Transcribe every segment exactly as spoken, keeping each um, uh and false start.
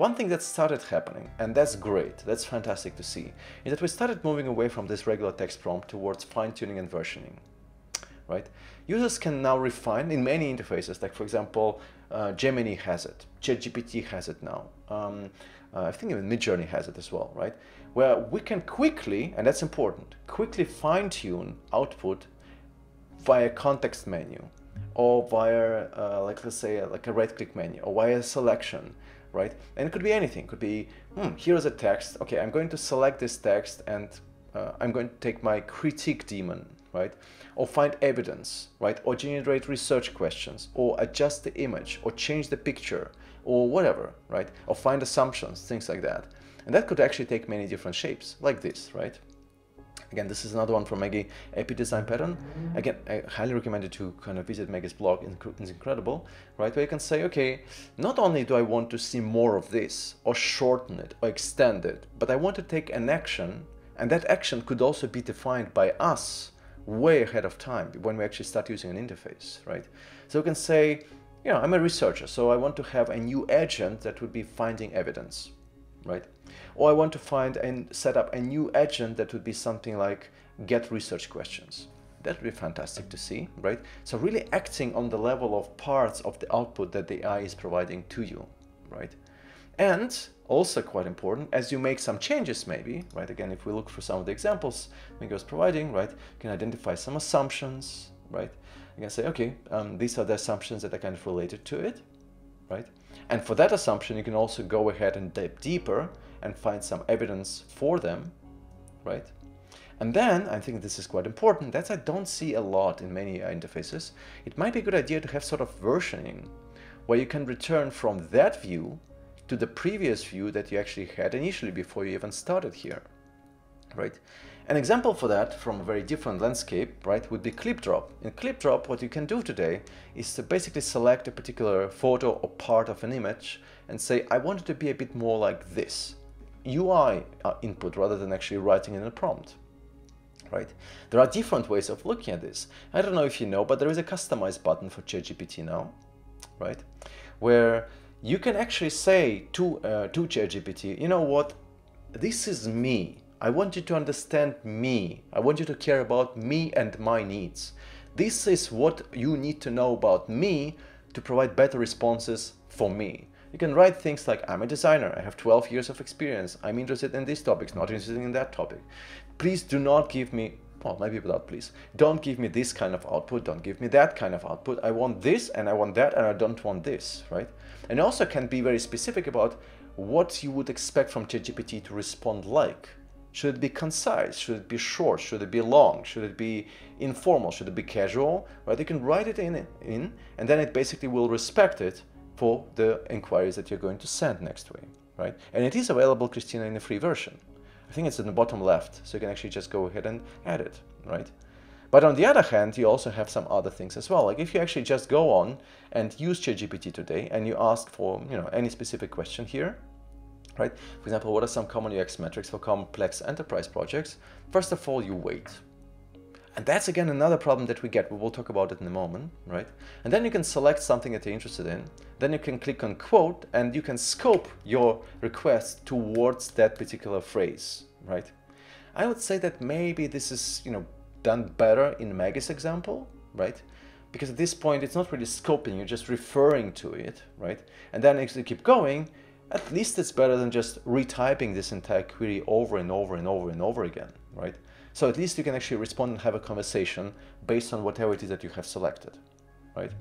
One thing that started happening, and that's great, that's fantastic to see, is that we started moving away from this regular text prompt towards fine-tuning and versioning. Right? Users can now refine in many interfaces, like for example, uh, Gemini has it, ChatGPT has it now, um, uh, I think even Midjourney has it as well, right? Where we can quickly, and that's important, quickly fine-tune output via context menu, or via, uh, like let's say, like a right-click menu, or via selection, right? And it could be anything. It could be, hmm, here's a text. Okay, I'm going to select this text, and uh, I'm going to take my critique daemon, right? Or find evidence, right? Or generate research questions, or adjust the image, or change the picture, or whatever, right? Or find assumptions, things like that. And that could actually take many different shapes, like this, right? Again, this is another one from Maggie, Epi Design Pattern. Again, I highly recommend you to kind of visit Maggie's blog. It's incredible, right? Where you can say, okay, not only do I want to see more of this, or shorten it, or extend it, but I want to take an action, and that action could also be defined by us way ahead of time when we actually start using an interface, right? So we can say, you know, I'm a researcher, so I want to have a new agent that would be finding evidence, right? Or I want to find and set up a new agent that would be something like get research questions. That would be fantastic to see, right? So really acting on the level of parts of the output that the A I is providing to you, right? And also quite important, as you make some changes maybe, right? Again, if we look for some of the examples Mickey was providing, right? You can identify some assumptions, right? You can say, okay, um, these are the assumptions that are kind of related to it, right? And for that assumption, you can also go ahead and dive deeper and find some evidence for them, right? And then, I think this is quite important, that I don't see a lot in many interfaces, it might be a good idea to have sort of versioning, where you can return from that view to the previous view that you actually had initially before you even started here, right? An example for that from a very different landscape, right, would be ClipDrop. In ClipDrop, what you can do today is to basically select a particular photo or part of an image and say, I want it to be a bit more like this. U I input rather than actually writing in a prompt, right? There are different ways of looking at this. I don't know if you know, but there is a customize button for ChatGPT now, right? Where you can actually say to, uh, to ChatGPT, you know what, this is me. I want you to understand me. I want you to care about me and my needs. This is what you need to know about me to provide better responses for me. You can write things like, I'm a designer, I have twelve years of experience, I'm interested in these topics, not interested in that topic. Please do not give me, well, maybe without please, don't give me this kind of output, don't give me that kind of output. I want this and I want that and I don't want this, right? And also can be very specific about what you would expect from ChatGPT to respond like. Should it be concise? Should it be short? Should it be long? Should it be informal? Should it be casual? Right? You can write it in, in and then it basically will respect it for the inquiries that you're going to send next way, right? And it is available, Christina, in a free version. I think it's in the bottom left, so you can actually just go ahead and add it, right? But on the other hand, you also have some other things as well. Like if you actually just go on and use ChatGPT today and you ask for, you know, any specific question here, right? For example, what are some common U X metrics for complex enterprise projects? First of all, you wait. And that's again another problem that we get, we will talk about it in a moment, right? And then you can select something that you're interested in, then you can click on quote and you can scope your request towards that particular phrase, right? I would say that maybe this is, you know, done better in Maggie's example, right? Because at this point it's not really scoping, you're just referring to it, right? And then if you keep going, at least it's better than just retyping this entire query over and over and over and over again, right? So at least you can actually respond and have a conversation based on whatever it is that you have selected, right?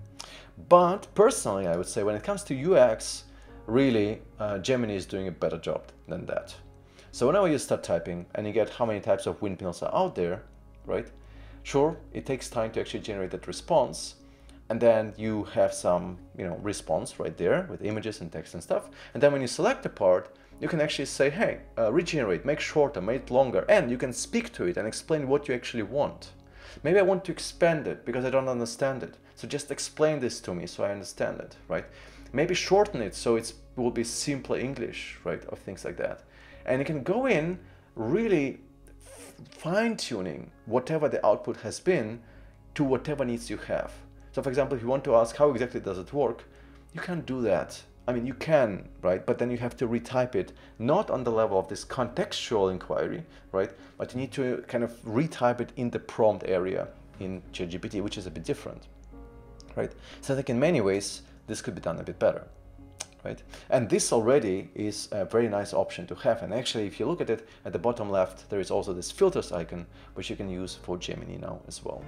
But personally, I would say when it comes to U X, really, uh, Gemini is doing a better job than that. So whenever you start typing and you get how many types of windmills are out there, right? Sure, it takes time to actually generate that response. And then you have some, you know, response right there with images and text and stuff. And then when you select a part, you can actually say, hey, uh, regenerate, make shorter, make it longer. And you can speak to it and explain what you actually want. Maybe I want to expand it because I don't understand it. So just explain this to me so I understand it, right? Maybe shorten it so it's, it will be simpler English, right? Or things like that. And you can go in really fine-tuning whatever the output has been to whatever needs you have. So for example, if you want to ask how exactly does it work, you can do that I mean, you can, right? But then you have to retype it, not on the level of this contextual inquiry, right? But you need to kind of retype it in the prompt area in ChatGPT, which is a bit different, right? So I think in many ways, this could be done a bit better, right? And this already is a very nice option to have. And actually, if you look at it at the bottom left, there is also this filters icon, which you can use for Gemini now as well.